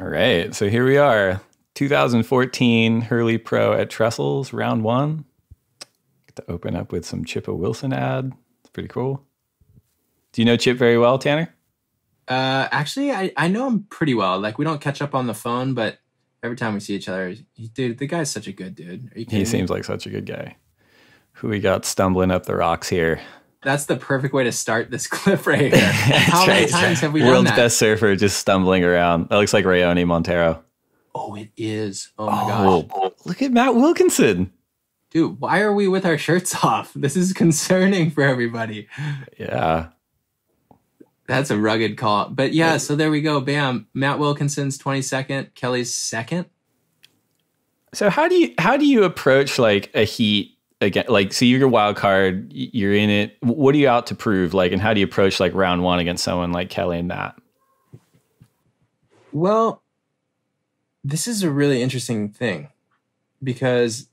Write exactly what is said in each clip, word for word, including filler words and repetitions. All right, so here we are. twenty fourteen Hurley Pro at Trestles, round one. Get to open up with some Chippa Wilson ad. It's pretty cool. Do you know Chip very well, Tanner? Uh, actually, I, I know him pretty well. Like, we don't catch up on the phone, but every time we see each other, he, dude, the guy's such a good dude. Are you kidding me? He seems like such a good guy. Who we got stumbling up the rocks here? That's the perfect way to start this clip right here. How many right. times have we World's done that? World's best surfer just stumbling around. That looks like Rayoni Montero. Oh, it is. Oh, my oh, gosh. Look at Matt Wilkinson. Dude, why are we with our shirts off? This is concerning for everybody. Yeah. That's a rugged call. But, yeah, so there we go. Bam. Matt Wilkinson's twenty-second. Kelly's second. So how do you how do you approach, like, a heat? Again, like, so you're a wild card, you're in it. What are you out to prove? Like, and how do you approach like round one against someone like Kelly and Matt? Well, this is a really interesting thing because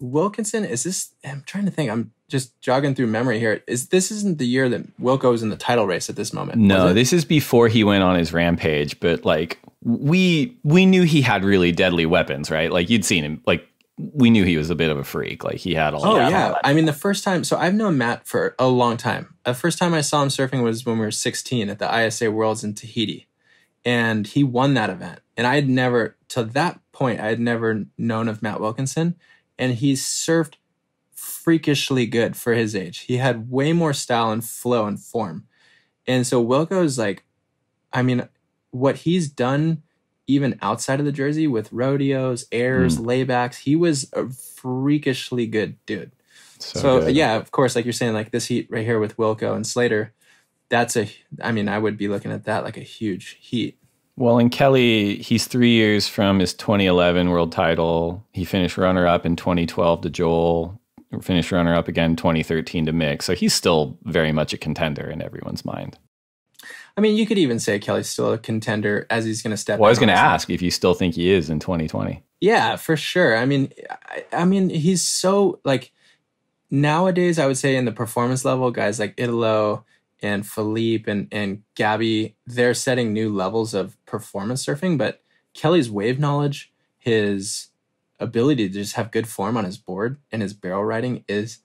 Wilkinson is this. I'm trying to think. I'm just jogging through memory here. Is this isn't the year that Wilco was in the title race at this moment? No, this is before he went on his rampage. But like we we knew he had really deadly weapons, right? Like you'd seen him like. We knew he was a bit of a freak. Like he had all. Oh that yeah, I mean the first time. So I've known Matt for a long time. The first time I saw him surfing was when we were sixteen at the I S A Worlds in Tahiti, and he won that event. And I had never, to that point, I had never known of Matt Wilkinson, and he surfed freakishly good for his age. He had way more style and flow and form, and so Wilco's like, I mean, what he's done. Even outside of the jersey with rodeos, airs, mm. laybacks, he was a freakishly good dude. So, so good. Yeah, of course, like you're saying, like this heat right here with Wilco and Slater, that's a, I mean, I would be looking at that like a huge heat. Well, and Kelly, he's three years from his twenty eleven world title. He finished runner-up in twenty twelve to Joel, finished runner-up again in twenty thirteen to Mick. So he's still very much a contender in everyone's mind. I mean, you could even say Kelly's still a contender as he's going to step. Well, I was going to ask if you still think he is in twenty twenty. Yeah, for sure. I mean, I, I mean, he's so like nowadays, I would say in the performance level, guys like Italo and Philippe and, and Gabby, they're setting new levels of performance surfing. But Kelly's wave knowledge, his ability to just have good form on his board and his barrel riding is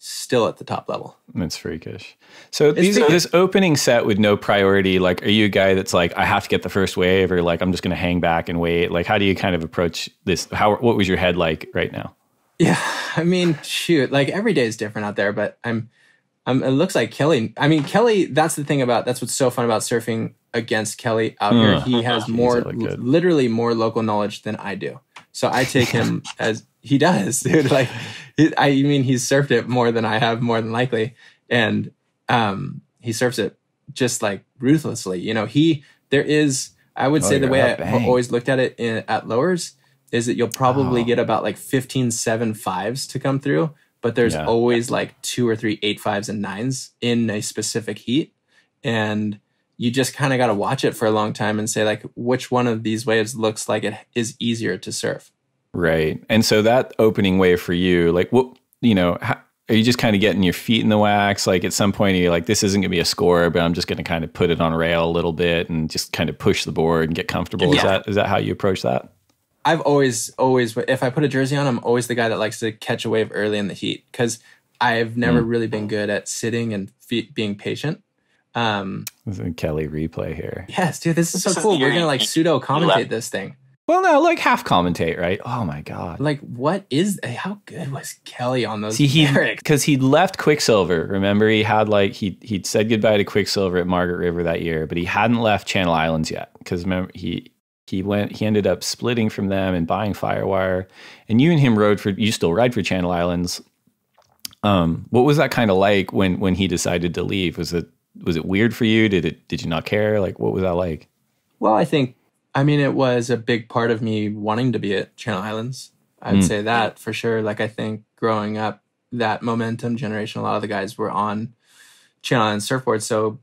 still at the top level. It's freakish. So it's these, this opening set with no priority, like, are you a guy that's like, I have to get the first wave, or like, I'm just going to hang back and wait? Like, how do you kind of approach this? How, what was your head like right now? Yeah, I mean, shoot, like every day is different out there, but I'm, I'm, it looks like Kelly. I mean, Kelly, that's the thing about, that's what's so fun about surfing against Kelly out mm. here. He has more, literally more local knowledge than I do. So I take him as, he does, dude. Like, I mean, he's surfed it more than I have, more than likely. And um, he surfs it just like ruthlessly. You know, he, there is, I would oh, say the way I bang. always looked at it in, at Lowers is that you'll probably oh. get about like fifteen seven fives to come through, but there's yeah. always like two or three eight fives and nines in a specific heat. And you just kind of got to watch it for a long time and say like, which one of these waves looks like it is easier to surf. Right. And so that opening wave for you, like, what, you know, how, are you just kind of getting your feet in the wax? Like at some point, you're like, this isn't going to be a score, but I'm just going to kind of put it on rail a little bit and just kind of push the board and get comfortable. Yeah. Is that, is that how you approach that? I've always, always, if I put a jersey on, I'm always the guy that likes to catch a wave early in the heat because I've never mm. really been good at sitting and feet being patient. Um, this is Kelly replay here. Yes, dude, this is so cool. We're going to like pseudo commentate this thing. Well, no, like half commentate, right? Oh my God. Like, what is, how good was Kelly on those? See, he, because he'd left Quicksilver. Remember, he had like, he, he'd said goodbye to Quicksilver at Margaret River that year, but he hadn't left Channel Islands yet. Because remember, he, he went, he ended up splitting from them and buying Firewire. And you and him rode for, you still ride for Channel Islands. Um, what was that kind of like when, when he decided to leave? Was it, was it weird for you? Did it, did you not care? Like, what was that like? Well, I think, I mean, it was a big part of me wanting to be at Channel Islands. I'd mm. say that for sure. Like, I think growing up, that momentum generation, a lot of the guys were on Channel Islands surfboards. So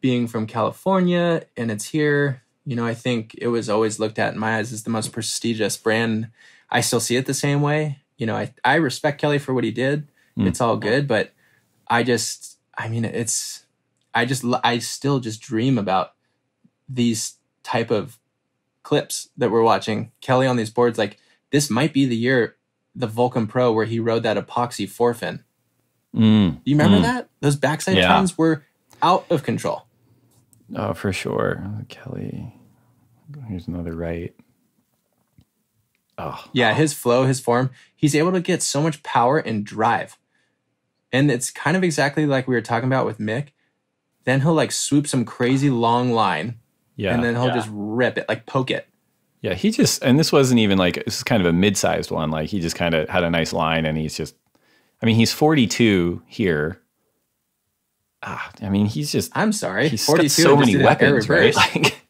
being from California and it's here, you know, I think it was always looked at in my eyes as the most prestigious brand. I still see it the same way. You know, I, I respect Kelly for what he did. Mm. It's all good. But I just, I mean, it's, I just, I still just dream about these type of clips that we're watching. Kelly on these boards, like this might be the year, the Vulcan Pro, where he rode that epoxy forefin. Mm, you remember mm. that? Those backside yeah. turns were out of control. Oh, for sure. Kelly. Here's another right. Oh. Yeah, his flow, his form. He's able to get so much power and drive. And it's kind of exactly like we were talking about with Mick. Then he'll like swoop some crazy long line. Yeah. And then he'll yeah. just rip it, like poke it. Yeah, he just, and this wasn't even like, this is kind of a mid-sized one. Like he just kind of had a nice line and he's just, I mean, he's forty-two here. Ah, I mean, he's just, I'm sorry. He's got so many weapons, right? Like,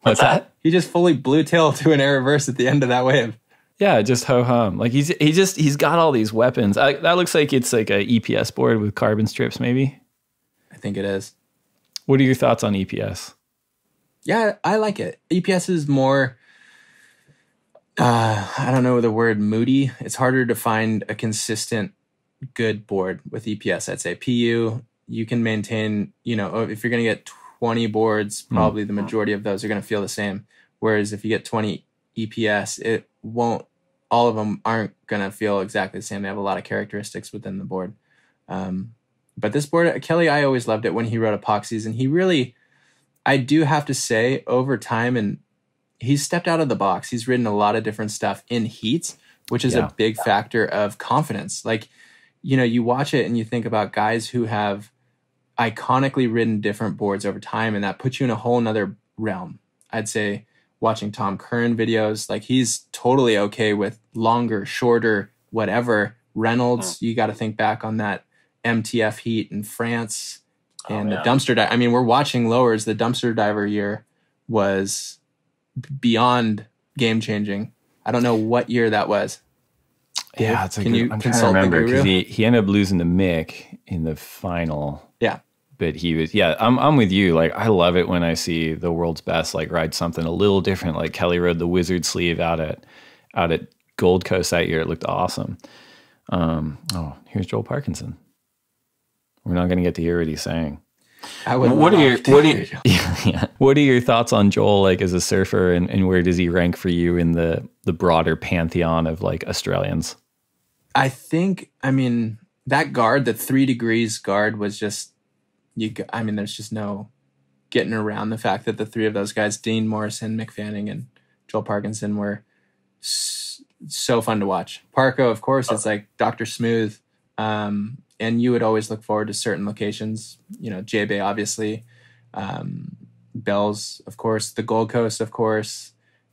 what's that? He just fully blue tail to an air reverse at the end of that wave. Yeah, just ho-hum. Like he's, he just, he's got all these weapons. I, that looks like it's like a E P S board with carbon strips, maybe. I think it is. What are your thoughts on E P S? Yeah, I like it. E P S is more, uh, I don't know the word, moody. It's harder to find a consistent good board with E P S, I'd say. P U, you can maintain, you know, if you're going to get twenty boards, probably mm. the majority of those are going to feel the same. Whereas if you get twenty E P S, it won't, all of them aren't going to feel exactly the same. They have a lot of characteristics within the board. Um, but this board, Kelly, I always loved it when he rode epoxies, and he really, I do have to say, over time, and he's stepped out of the box. He's ridden a lot of different stuff in heats, which is yeah. a big yeah. factor of confidence. Like, you know, you watch it and you think about guys who have iconically ridden different boards over time, and that puts you in a whole nother realm. I'd say watching Tom Curran videos, like he's totally okay with longer, shorter, whatever. Reynolds, oh. you got to think back on that M T F heat in France. And oh, the dumpster dive. I mean, we're watching Lowers. The dumpster diver year was beyond game changing. I don't know what year that was. Yeah, it's a Can good, you I'm trying to remember because he, he ended up losing to Mick in the final. Yeah, but he was. Yeah, I'm I'm with you. Like, I love it when I see the world's best like ride something a little different. Like Kelly rode the Wizard Sleeve out at out at Gold Coast that year. It looked awesome. Um, oh, here's Joel Parkinson. We're not going to get to hear what he's saying. I would what, are your, what, are your, yeah, yeah. what are your thoughts on Joel like as a surfer, and, and where does he rank for you in the, the broader pantheon of like Australians? I think, I mean, that guard, the three degrees guard was just, you. I mean, there's just no getting around the fact that the three of those guys, Dean Morrison, Mick Fanning, and Joel Parkinson, were so fun to watch. Parko, of course, oh. it's like Doctor Smooth. Um, And you would always look forward to certain locations, you know, J-Bay, obviously, um, Bells, of course, the Gold Coast, of course,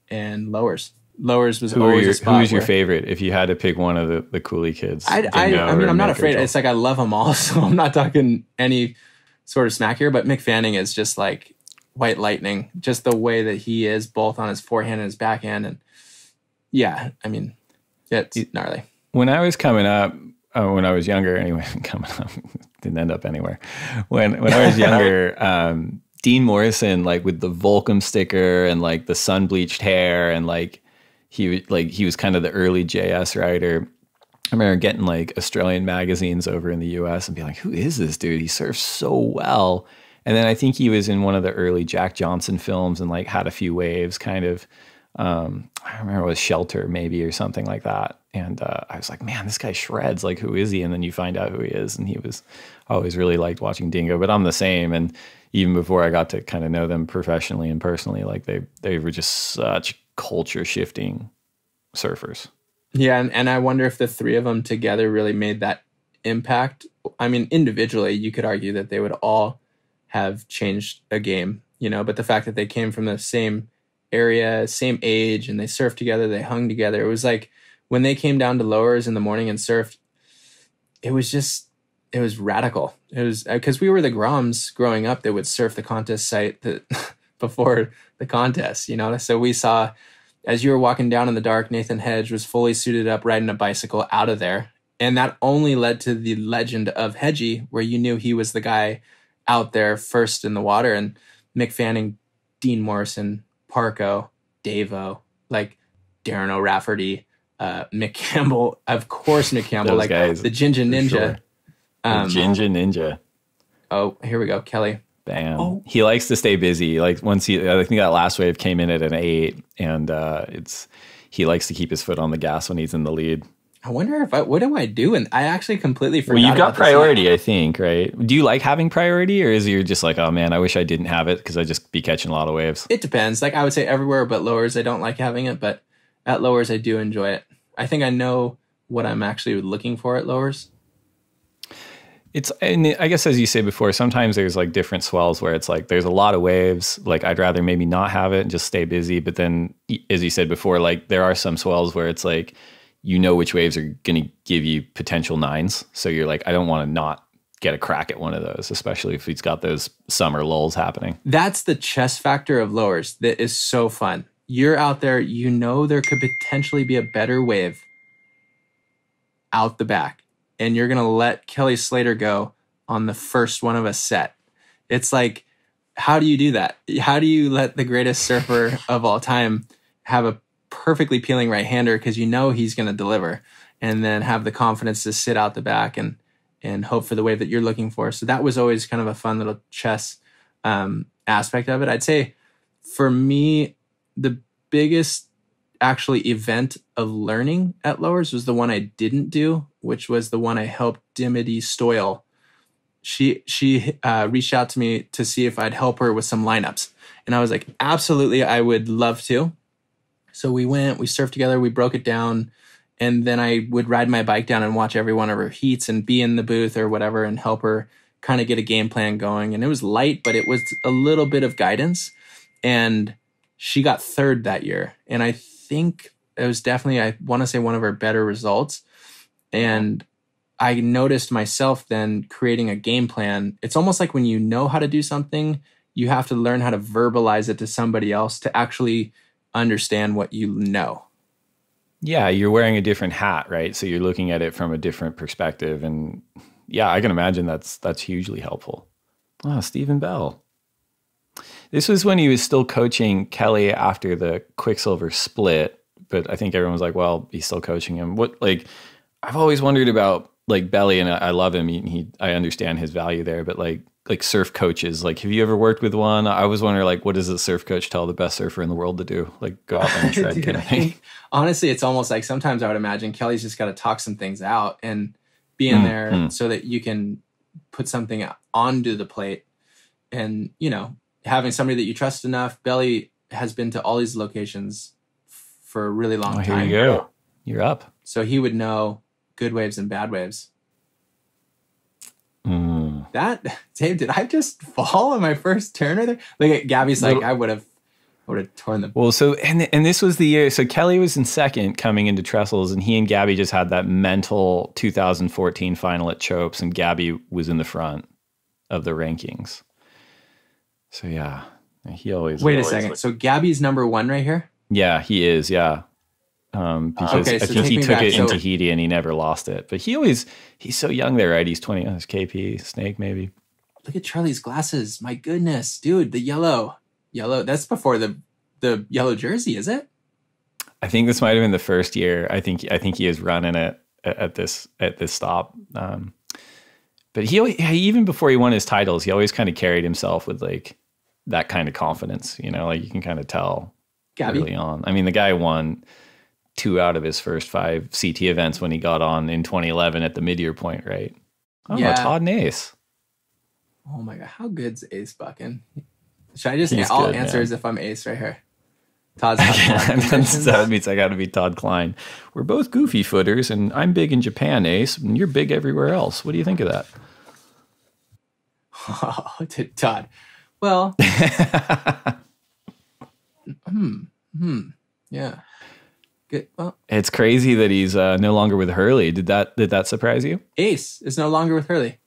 and Lowers. Lowers was who always your, a spot. Who was your favorite if you had to pick one of the, the coolie kids? I, I, I mean, I'm not afraid. It's like I love them all, so I'm not talking any sort of smack here, but Mick Fanning is just like white lightning, just the way that he is, both on his forehand and his backhand. And yeah, I mean, it's gnarly. When I was coming up, Oh, when I was younger, anyway, coming up, didn't end up anywhere. When when I was younger, um, Dean Morrison, like with the Volcom sticker and like the sun bleached hair, and like he like he was kind of the early J S rider. I remember getting like Australian magazines over in the U S and being like, "Who is this dude? He surfs so well." And then I think he was in one of the early Jack Johnson films and like had a few waves, kind of. Um, I remember it was Shelter maybe or something like that. And uh, I was like, man, this guy shreds. Like, who is he? And then you find out who he is. And he was I always really liked watching Dingo, but I'm the same. And even before I got to kind of know them professionally and personally, like they they were just such culture shifting surfers. Yeah, and, and I wonder if the three of them together really made that impact. I mean, individually, you could argue that they would all have changed a game, you know, but the fact that they came from the same area, same age, and they surfed together, they hung together. It was like when they came down to Lowers in the morning and surfed, it was just, it was radical. It was because we were the Groms growing up that would surf the contest site that before the contest, you know? So we saw, as you were walking down in the dark, Nathan Hedge was fully suited up riding a bicycle out of there. And that only led to the legend of Hedgie, where you knew he was the guy out there first in the water. And Mick Fanning, Dean Morrison, Parko, Davo, like Darren O'Rafferty, uh, McCampbell, of course, McCampbell, like guys, the Ginger Ninja. Sure. Um, the Ginger Ninja. Oh, here we go, Kelly. Damn. Oh. He likes to stay busy. Like once he, I think that last wave came in at an eight, and uh, it's he likes to keep his foot on the gas when he's in the lead. I wonder if I, what do I do? And I actually completely forgot. Well, you've got priority, I think, right? Do you like having priority, or is you're just like, oh man, I wish I didn't have it because I'd just be catching a lot of waves? It depends. Like I would say everywhere but Lowers, I don't like having it, but at Lowers, I do enjoy it. I think I know what I'm actually looking for at Lowers. It's, and I guess as you say before, sometimes there's like different swells where it's like there's a lot of waves. Like I'd rather maybe not have it and just stay busy. But then, as you said before, like there are some swells where it's like, you know which waves are going to give you potential nines. So you're like, I don't want to not get a crack at one of those, especially if it's got those summer lulls happening. That's the chess factor of Lowers that is so fun. You're out there, you know there could potentially be a better wave out the back, and you're going to let Kelly Slater go on the first one of a set. It's like, how do you do that? How do you let the greatest surfer of all time have a perfectly peeling right-hander because you know he's going to deliver, and then have the confidence to sit out the back and and hope for the wave that you're looking for? So that was always kind of a fun little chess um, aspect of it. I'd say for me, the biggest actually event of learning at Lowers was the one I didn't do, which was the one I helped Dimity Stoyle. She, she uh, reached out to me to see if I'd help her with some lineups. And I was like, absolutely, I would love to. So we went, we surfed together, we broke it down, and then I would ride my bike down and watch every one of her heats and be in the booth or whatever and help her kind of get a game plan going. And it was light, but it was a little bit of guidance. And she got third that year. And I think it was definitely, I want to say, one of her better results. And I noticed myself then creating a game plan. It's almost like when you know how to do something, you have to learn how to verbalize it to somebody else to actually understand what you know. Yeah, you're wearing a different hat, right? So you're looking at it from a different perspective. And yeah, I can imagine that's that's hugely helpful. Oh, Stephen Bell. This was when he was still coaching Kelly after the Quicksilver split, but I think everyone was like, well, he's still coaching him. What, like, I've always wondered about like Belly, and I, I love him. He, he, I understand his value there, but like, like surf coaches, like, have you ever worked with one? I was wondering, like, what does a surf coach tell the best surfer in the world to do? Like, go out and shred. Dude, kind of thing. Honestly, it's almost like sometimes I would imagine Kelly's just got to talk some things out and be in mm, there mm. so that you can put something onto the plate. And, you know, having somebody that you trust enough. Belly has been to all these locations for a really long oh, time. Here you go. You're up. So he would know good waves and bad waves. Mm. That, Dave, did I just fall on my first turn? Or there, like Gabby's like, I would have, would have torn the. Well, so and and this was the year. So Kelly was in second coming into trestles, and he and Gabby just had that mental two thousand fourteen final at Chopes, and Gabby was in the front of the rankings. So yeah, he always. Wait a second. So Gabby's number one right here. Yeah, he is. Yeah. Um, because okay, so I think he took back. it so, in Tahiti and he never lost it. But he always, he's so young there, right? He's twenty, oh, his K P, Snake maybe. Look at Charlie's glasses. My goodness, dude, the yellow. Yellow, that's before the the yellow jersey, is it? I think this might have been the first year. I think I think he is running it at, at this at this stop. Um, but he always, even before he won his titles, he always kind of carried himself with like that kind of confidence, you know, like you can kind of tell Gabby. Early on. I mean, the guy won two out of his first five C T events when he got on in twenty eleven at the mid-year point, right? Oh, yeah. Todd and Ace. Oh my God, how good's Ace Bucking? Should I just, He's all good, answers man. If I'm Ace right here. Todd's That means I gotta be Todd Kline. We're both goofy footers, and I'm big in Japan, Ace, and you're big everywhere else. What do you think of that? Oh, Todd. Well. hmm. Hmm. Yeah. Good. Well, it's crazy that he's uh, no longer with Hurley. Did that did that surprise you? Ace is no longer with Hurley.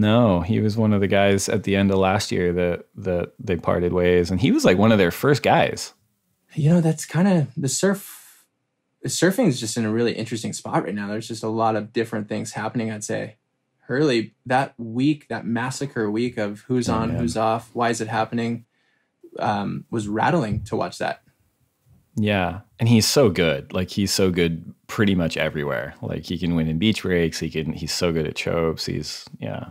No, he was one of the guys at the end of last year that that they parted ways, and he was like one of their first guys. You know, that's kind of the surf. Surfing is just in a really interesting spot right now. There's just a lot of different things happening. I'd say Hurley that week, that massacre week of who's on, oh, who's off, why is it happening, um, was rattling to watch that. Yeah, and he's so good. Like he's so good pretty much everywhere. Like he can win in beach breaks. He can. He's so good at Chopes. He's yeah.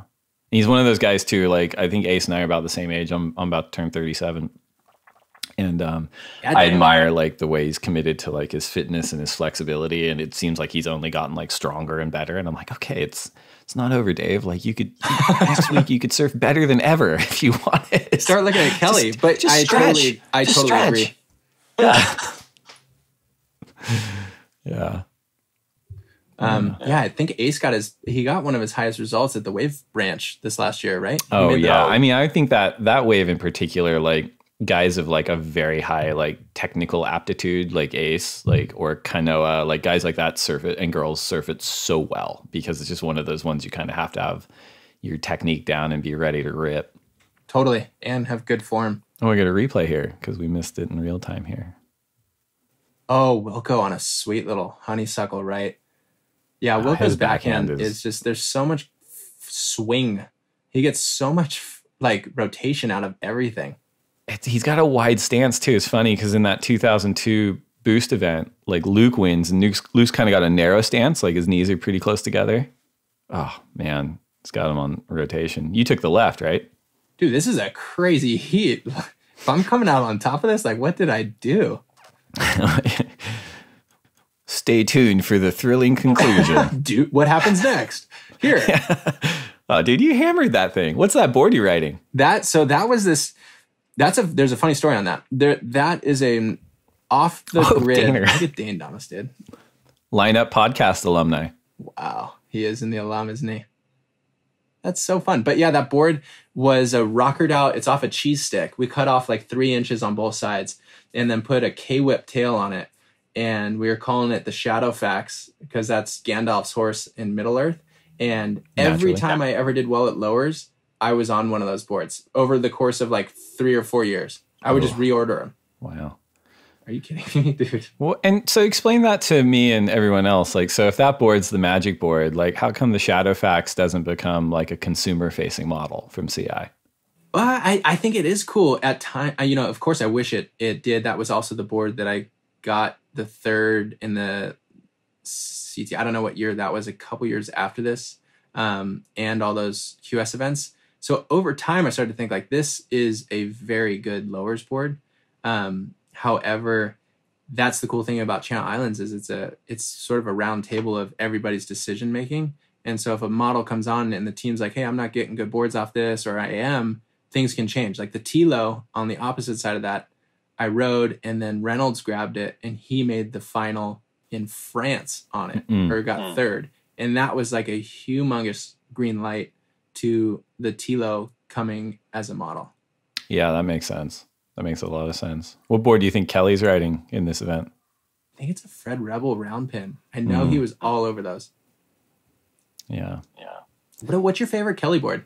he's one of those guys too. Like, I think Ace and I are about the same age. I'm I'm about to turn thirty-seven. And um, I admire like the way he's committed to like his fitness and his flexibility. And it seems like he's only gotten like stronger and better. And I'm like, okay, it's it's not over, Dave. Like you could next week you could surf better than ever if you wanted. Start looking at Kelly. Just, but just I stretch. totally I just totally stretch. agree. Yeah. yeah. Um, yeah, I think Ace got his, he got one of his highest results at the Wave Branch this last year, right? Oh yeah. I mean, I think that that wave in particular, like guys of like a very high, like technical aptitude, like Ace, like, or Kanoa, like guys like that surf it, and girls surf it so well because it's just one of those ones you kind of have to have your technique down and be ready to rip. Totally. And have good form. Oh, we got a replay here because we missed it in real time here. Oh, we'll go on a sweet little honeysuckle, right? Yeah, Wilco's uh, backhand, backhand is, is just, there's so much f swing. He gets so much f like rotation out of everything. It's, he's got a wide stance too. It's funny because in that two thousand two Boost event, like Luke wins and Luke's, Luke's kind of got a narrow stance. Like his knees are pretty close together. Oh man, it's got him on rotation. You took the left, right? Dude, this is a crazy heat. If I'm coming out on top of this, like what did I do? Stay tuned for the thrilling conclusion. Dude, what happens next? Here. Yeah. Oh, dude, you hammered that thing. What's that board you're riding? That, so that was this, that's a, there's a funny story on that. There, that is a off the oh, grid. Daner. Look at Dane Domas, dude. Line Up Podcast alumni. Wow. He is in the alum, isn't he? That's so fun. But yeah, that board was a rockered out. It's off a cheese stick. We cut off like three inches on both sides and then put a K-whip tail on it. And we were calling it the Shadowfax because that's Gandalf's horse in Middle Earth. And every Naturally. time I ever did well at Lowers, I was on one of those boards over the course of like three or four years. I would Ooh. just reorder them. Wow. Are you kidding me, dude? Well, and so explain that to me and everyone else. Like, so if that board's the magic board, like how come the Shadowfax doesn't become like a consumer facing model from C I? Well, I, I think it is cool at time. You know, of course I wish it, it did. That was also the board that I got the third in the C T. I don't know what year that was, a couple years after this, um, and all those Q S events. So over time, I started to think like this is a very good Lowers board. Um, however, that's the cool thing about Channel Islands is it's a it's sort of a round table of everybody's decision making. And so if a model comes on and the team's like, hey, I'm not getting good boards off this, or I am, things can change. Like the Tilo on the opposite side of that, I rode, and then Reynolds grabbed it and he made the final in France on it, mm-hmm. or got yeah. third. And that was like a humongous green light to the Tilo coming as a model. Yeah, that makes sense. That makes a lot of sense. What board do you think Kelly's riding in this event? I think it's a Fred Rebel round pin. I know mm. he was all over those. Yeah. Yeah. What, what's your favorite Kelly board?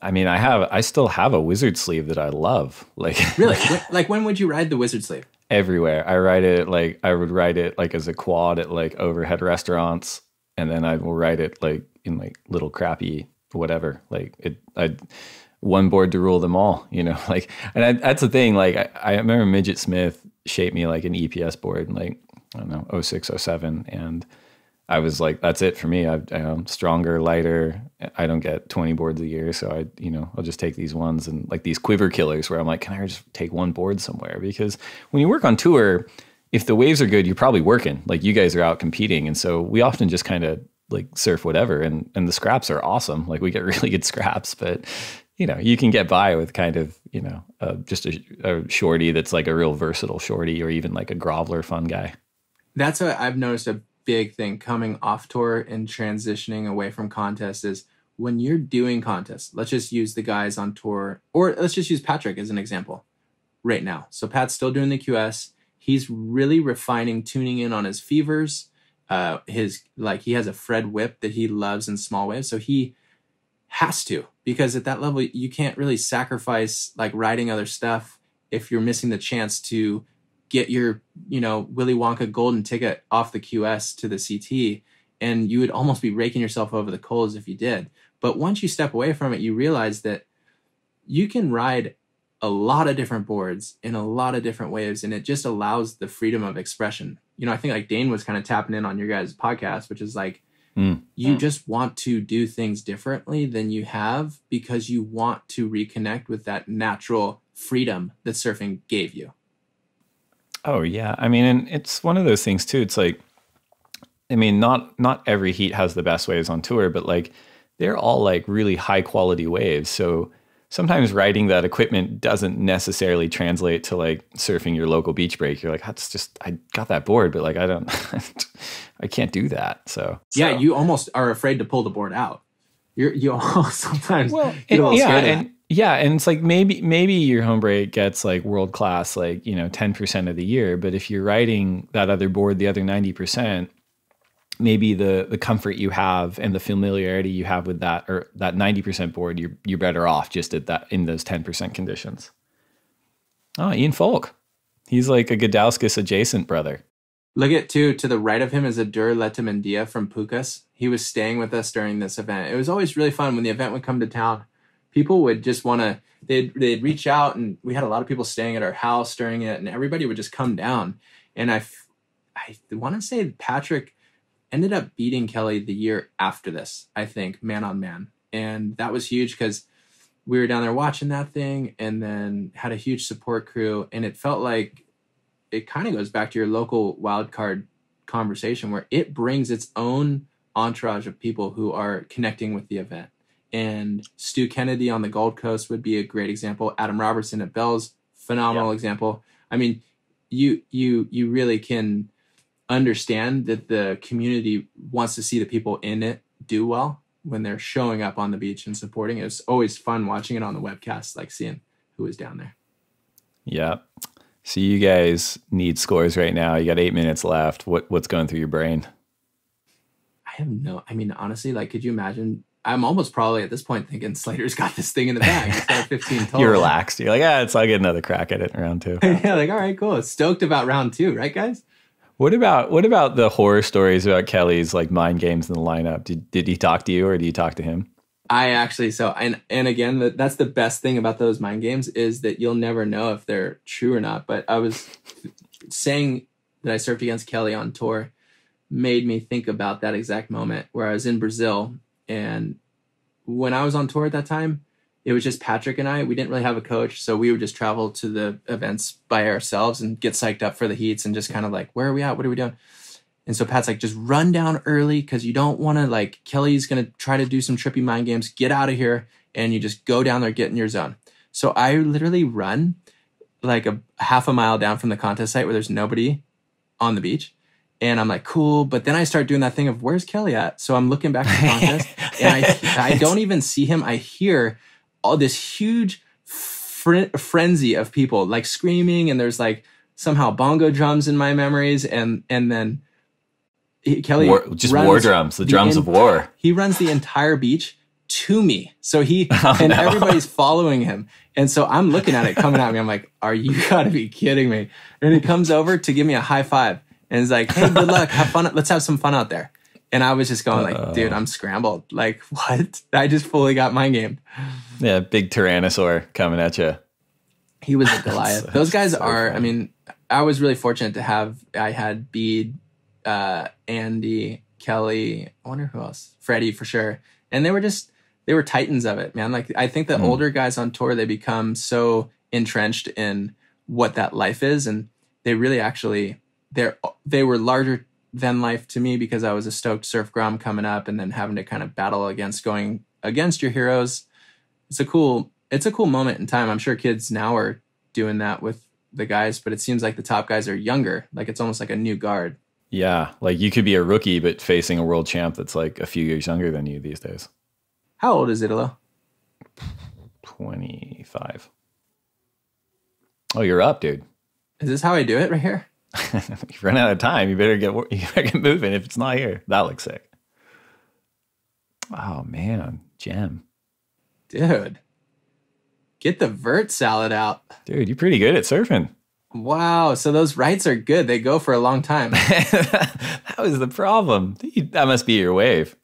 I mean, I have, I still have a Wizard Sleeve that I love. Like really, like when would you ride the Wizard Sleeve? Everywhere. I ride it like I would ride it like as a quad at like overhead restaurants, and then I will ride it like in like little crappy whatever. Like it, I one board to rule them all. You know, like and I, that's the thing. Like I, I remember Midget Smith shaped me like an E P S board, in like I don't know, oh six, oh seven, and I was like, that's it for me. I, I'm stronger, lighter. I don't get twenty boards a year. So I, you know, I'll just take these ones and like these quiver killers where I'm like, can I just take one board somewhere? Because when you work on tour, if the waves are good, you're probably working. Like you guys are out competing. And so we often just kind of like surf whatever. And, and the scraps are awesome. Like we get really good scraps, but you know, you can get by with kind of, you know, uh, just a, a shorty that's like a real versatile shorty or even like a groveler fun guy. That's what I've noticed a big thing coming off tour and transitioning away from contests is when you're doing contests, let's just use the guys on tour, or let's just use Patrick as an example right now. So Pat's still doing the Q S. He's really refining, tuning in on his fevers. Uh, his like he has a Fred whip that he loves in small waves. So he has to, because at that level, you can't really sacrifice like riding other stuff if you're missing the chance to get your, you know, Willy Wonka golden ticket off the Q S to the C T, and you would almost be raking yourself over the coals if you did. But once you step away from it, you realize that you can ride a lot of different boards in a lot of different waves, and it just allows the freedom of expression. You know, I think like Dane was kind of tapping in on your guys' podcast, which is like Mm. You mm. just want to do things differently than you have because you want to reconnect with that natural freedom that surfing gave you. Oh, yeah. I mean, and it's one of those things, too. It's like, I mean, not not every heat has the best waves on tour, but like they're all like really high quality waves. So sometimes riding that equipment doesn't necessarily translate to like surfing your local beach break. You're like, that's just, I got that board, but like, I don't, I can't do that. So yeah, so. You almost are afraid to pull the board out. You're, you almost sometimes, well, and, all yeah, and, yeah. And it's like, maybe, maybe your home break gets like world-class, like, you know, ten percent of the year, but if you're riding that other board, the other ninety percent, maybe the the comfort you have and the familiarity you have with that or that ninety percent board, you're you're better off just at that in those ten percent conditions. Oh, Ian Folk. He's like a Gudauskas adjacent brother. Look at too, to the right of him is Adur Letamendia from Pukas. He was staying with us during this event. It was always really fun when the event would come to town. People would just want to, they'd, they'd reach out, and we had a lot of people staying at our house during it, and everybody would just come down. And I, I want to say Patrick ended up beating Kelly the year after this, I think, man on man. And that was huge because we were down there watching that thing and then had a huge support crew. And it felt like it kind of goes back to your local wildcard conversation where it brings its own entourage of people who are connecting with the event. And Stu Kennedy on the Gold Coast would be a great example. Adam Robertson at Bell's, phenomenal yeah. example. I mean, you you you really can understand that the community wants to see the people in it do well when they're showing up on the beach and supporting. It was always fun watching it on the webcast, like seeing who was down there. Yeah. So you guys need scores right now. You got eight minutes left. What What's going through your brain? I have no, I mean, honestly, like, could you imagine? I'm almost probably at this point thinking Slater's got this thing in the bag. He's got fifteen total. You're relaxed. You're like, ah, it's, I'll get another crack at it in round two. Yeah, like, all right, cool. Stoked about round two, right, guys? What about what about the horror stories about Kelly's like mind games in the lineup? Did did he talk to you or did you talk to him? I actually so and and again the, that's the best thing about those mind games is that you'll never know if they're true or not. But I was saying that I surfed against Kelly on tour made me think about that exact moment where I was in Brazil, and when I was on tour at that time, it was just Patrick and I. We didn't really have a coach, so we would just travel to the events by ourselves and get psyched up for the heats and just kind of like, where are we at? What are we doing? And so Pat's like, just run down early because you don't want to, like, Kelly's going to try to do some trippy mind games. Get out of here, and you just go down there, get in your zone. So I literally run like a half a mile down from the contest site where there's nobody on the beach. And I'm like, cool. But then I start doing that thing of, where's Kelly at? So I'm looking back at the contest, and I, I don't even see him. I hear all this huge fre frenzy of people like screaming, and there's like somehow bongo drums in my memories, and and then he, Kelly war, just war drums, the, the drums of war. He runs the entire beach to me, so he oh, and no. everybody's following him, and so I'm looking at it coming at me. I'm like, "Are you gotta be kidding me?" And he comes over to give me a high five, and he's like, "Hey, good luck, have fun. Let's have some fun out there." And I was just going like, uh, dude, I'm scrambled. Like, what? I just fully got mind gamed. Yeah, big Tyrannosaur coming at you. He was a Goliath. Those guys so are, funny. I mean, I was really fortunate to have, I had Bede, uh, Andy, Kelly, I wonder who else, Freddie for sure. And they were just, they were titans of it, man. Like, I think the mm. older guys on tour, they become so entrenched in what that life is. And they really actually, they're, they were larger than life to me because I was a stoked surf grom coming up and then having to kind of battle against going against your heroes. It's a cool, it's a cool moment in time. I'm sure kids now are doing that with the guys, but it seems like the top guys are younger. Like, it's almost like a new guard. Yeah. Like, you could be a rookie, but facing a world champ that's like a few years younger than you these days. How old is Italo? twenty-five. Oh, you're up, dude. Is this how I do it right here? You run out of time. You better get you better get moving. If it's not here, that looks sick. Oh man, Gem, dude, get the vert salad out, dude. You're pretty good at surfing. Wow, so those rights are good. They go for a long time. That was the problem. That must be your wave.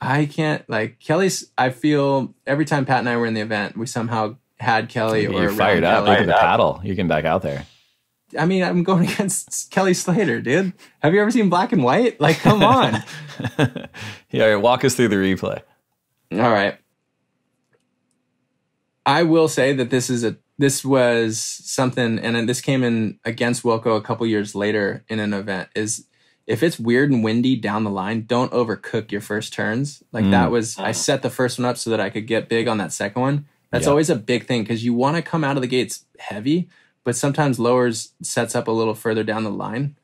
I can't like Kelly's. I feel every time Pat and I were in the event, we somehow had Kelly. You're or fired up. You can paddle. You can back out there. I mean, I'm going against Kelly Slater, dude. Have you ever seen black and white? Like, come on. Yeah, all right, walk us through the replay. All right. I will say that this is a this was something, and then this came in against Wilco a couple years later in an event, is if it's weird and windy down the line, don't overcook your first turns. Like mm. that was, I set the first one up so that I could get big on that second one. That's yeah. always a big thing, because you want to come out of the gates heavy, but sometimes Lowers sets up a little further down the line.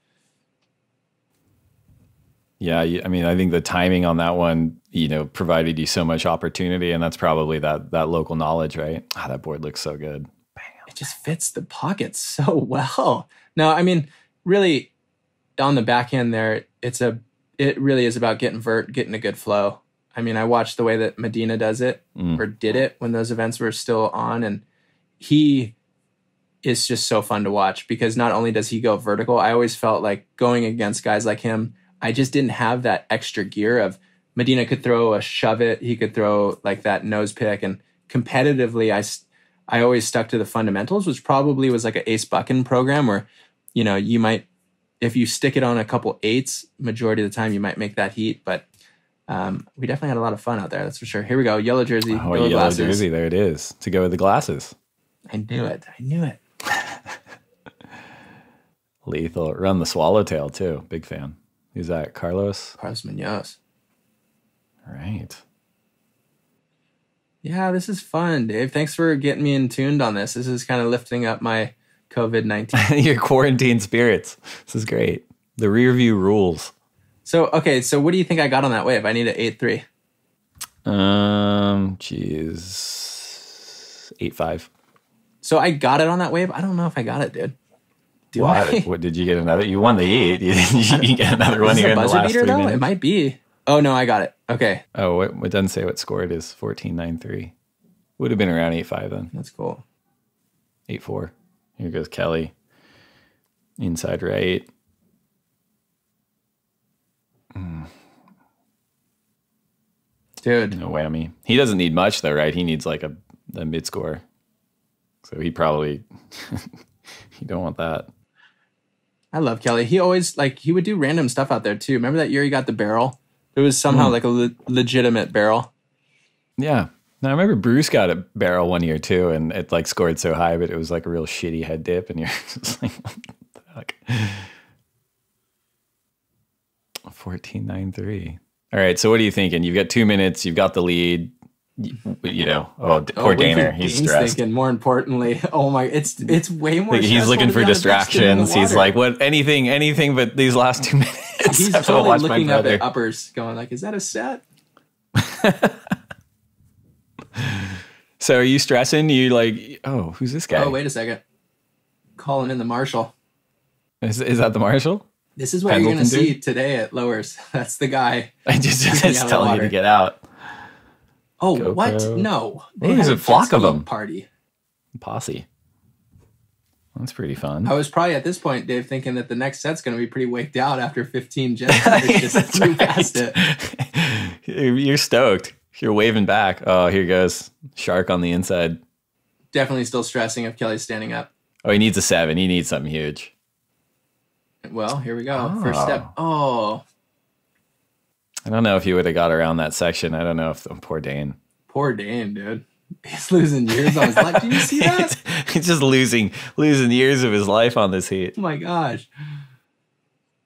Yeah, I mean, I think the timing on that one, you know, provided you so much opportunity, and that's probably that that local knowledge, right? Ah, that board looks so good. Bam. It just fits the pocket so well. No, I mean, really, on the backhand there, it's a it really is about getting vert, getting a good flow. I mean, I watched the way that Medina does it mm. or did it when those events were still on, and he. It's just so fun to watch, because not only does he go vertical, I always felt like going against guys like him, I just didn't have that extra gear of Medina could throw a shove it. He could throw like that nose pick. And competitively, I, I always stuck to the fundamentals, which probably was like an Ace Bucking program where, you know, you might, if you stick it on a couple eights, majority of the time you might make that heat. But um, we definitely had a lot of fun out there. That's for sure. Here we go. Yellow jersey. Oh, yellow glasses. jersey. There it is. To go with the glasses. I knew it. I knew it. Lethal. Run the swallowtail too. Big fan. Who's that? Carlos? Carlos Munoz. All right. Yeah, this is fun, Dave. Thanks for getting me in tuned on this. This is kind of lifting up my COVID nineteen. Your quarantine spirits. This is great. The rear view rules. So, okay. So what do you think I got on that wave? I need an eight three. Um, geez. eight five. So I got it on that wave. I don't know if I got it, dude. Do well, I? What did you get another? You won the eight. You, you get another one here in the last three minutes. It might be. Oh no, I got it. Okay. Oh, it, it doesn't say what score it is. fourteen nine three. Would have been around eight five then. That's cool. Eight four. Here goes Kelly. Inside right. Mm. Dude. No whammy. He doesn't need much though, right? He needs like a, a mid score. So he probably, you don't want that. I love Kelly. He always, like, he would do random stuff out there, too. Remember that year he got the barrel? It was somehow mm. like a le legitimate barrel. Yeah. Now, I remember Bruce got a barrel one year, too, and it, like, scored so high, but it was, like, a real shitty head dip, and you're just like, what the fuck? fourteen nine three. All right, so what are you thinking? You've got two minutes. You've got the lead. You know, oh, poor oh, Daner, he's stressed. Thinking, more importantly, oh my, it's it's way more. Like he's looking for distractions. He's like, what, anything, anything, but these last two minutes. He's totally looking up at uppers, going like, is that a set? So are you stressing? You like, oh, who's this guy? Oh, wait a second, calling in the marshal. Is is that the marshal? This is what Pendleton you're going to see today at Lowers. That's the guy. I just, just telling you to get out. Oh, Go what? Pro. No. They There's a flock of them. Party. Posse. That's pretty fun. I was probably at this point, Dave, thinking that the next set's going to be pretty waked out after fifteen jets. Just flew past it. You're stoked. You're waving back. Oh, here goes. Shark on the inside. Definitely still stressing if Kelly's standing up. Oh, he needs a seven. He needs something huge. Well, here we go. Oh. First step. Oh, I don't know if he would have got around that section. I don't know if... Oh, poor Dane. Poor Dane, dude. He's losing years on his life. Do you see that? He's just losing losing years of his life on this heat. Oh, my gosh.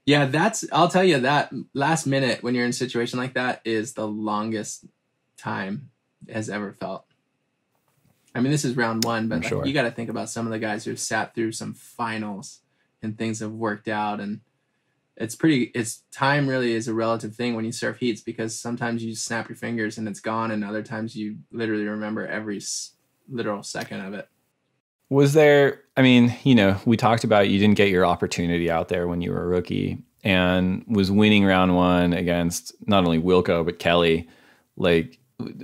Yeah, that's... I'll tell you that last minute when you're in a situation like that is the longest time has ever felt. I mean, this is round one, but sure. like, you got to think about some of the guys who have sat through some finals and things have worked out and... It's pretty, it's time really is a relative thing when you surf heats, because sometimes you snap your fingers and it's gone. And other times you literally remember every s literal second of it. Was there, I mean, you know, we talked about you didn't get your opportunity out there when you were a rookie, and was winning round one against not only Wilco, but Kelly. Like,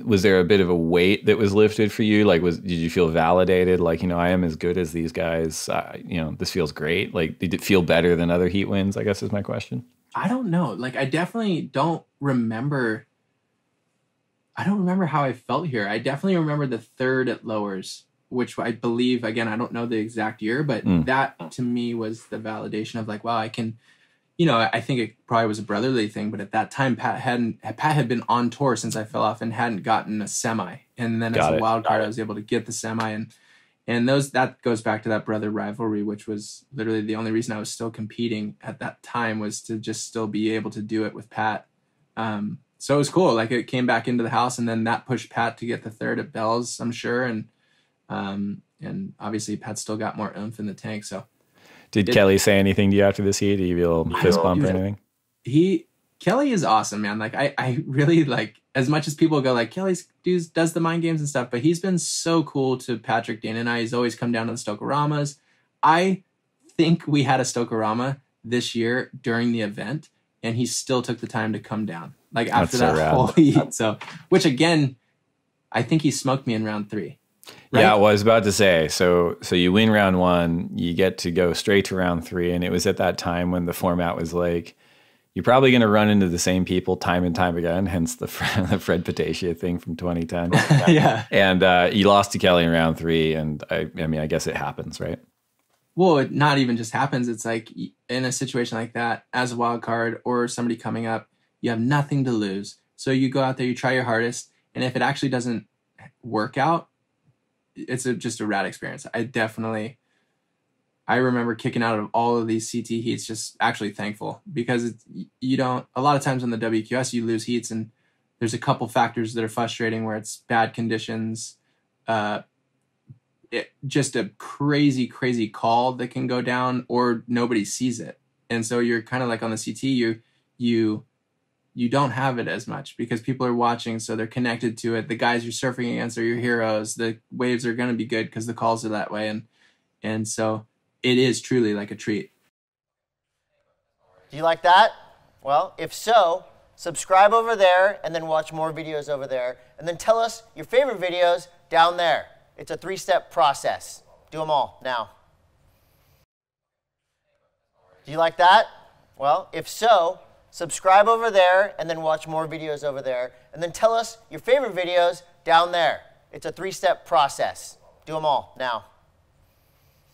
was there a bit of a weight that was lifted for you? Like, was, did you feel validated? Like, you know, I am as good as these guys. Uh, you know, this feels great. Like, did it feel better than other heat wins, I guess is my question. I don't know. Like, I definitely don't remember. I don't remember how I felt here. I definitely remember the third at Lowers which I believe, again, I don't know the exact year, but mm. that to me was the validation of like, wow, I can, you know, I think it probably was a brotherly thing, but at that time, Pat hadn't, Pat had been on tour since I fell off and hadn't gotten a semi. And then Got as a it. wild card, I was able to get the semi. And, and those, that goes back to that brother rivalry, which was literally the only reason I was still competing at that time, was to just still be able to do it with Pat. Um, so it was cool. Like, it came back into the house, and then that pushed Pat to get the third at Bell's, I'm sure. And, um, and obviously Pat still got more oomph in the tank. So did it, Kelly say anything to you after this heat? Did he give you a little fist bump or anything? He, Kelly is awesome, man. Like, I, I really like, as much as people go like, Kelly's does, does the mind games and stuff, but he's been so cool to Patrick, Dane, and I. He's always come down to the Stokeramas. I think we had a Stokerama this year during the event, and he still took the time to come down. Like, after That's that so whole heat. So, which again, I think he smoked me in round three. Right? Yeah, well, I was about to say, so so you win round one, you get to go straight to round three, and it was at that time when the format was like, you're probably going to run into the same people time and time again, hence the, the Fred Patatia thing from twenty ten. Yeah. yeah. And uh, you lost to Kelly in round three, and I, I mean, I guess it happens, right? Well, it not even just happens. It's like, in a situation like that, as a wild card or somebody coming up, you have nothing to lose. So you go out there, you try your hardest, and if it actually doesn't work out, it's a, just a rad experience. I definitely, I remember kicking out of all of these C T heats, just actually thankful, because it's, you don't, a lot of times on the W Q S, you lose heats and there's a couple factors that are frustrating, where it's bad conditions, uh, it, just a crazy, crazy call that can go down, or nobody sees it. And so you're kind of like on the C T, you, you, you don't have it as much because people are watching, so they're connected to it. The guys you're surfing against are your heroes. The waves are going to be good because the calls are that way. And and so it is truly like a treat. Do you like that? Well, if so, subscribe over there and then watch more videos over there. And then tell us your favorite videos down there. It's a three-step process. Do them all now. Do you like that? Well, if so, subscribe over there and then watch more videos over there. And then tell us your favorite videos down there. It's a three-step process. Do them all now.